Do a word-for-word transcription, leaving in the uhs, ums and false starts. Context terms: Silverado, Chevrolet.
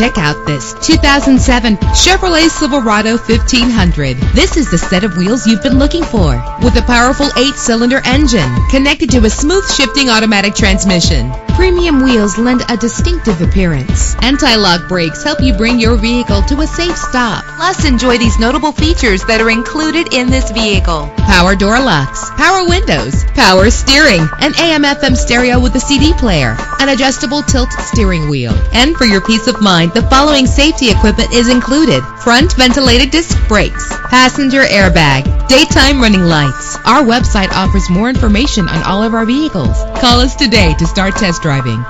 Check out this two thousand seven Chevrolet Silverado fifteen hundred. This is the set of wheels you've been looking for, with a powerful eight-cylinder engine connected to a smooth shifting automatic transmission. Premium wheels lend a distinctive appearance. Anti-lock brakes help you bring your vehicle to a safe stop. Plus, enjoy these notable features that are included in this vehicle: power door locks, power windows, power steering, an A M F M stereo with a C D player, an adjustable tilt steering wheel. And for your peace of mind, the following safety equipment is included: front ventilated disc brakes, passenger airbag, daytime running lights. Our website offers more information on all of our vehicles. Call us today to start test driving.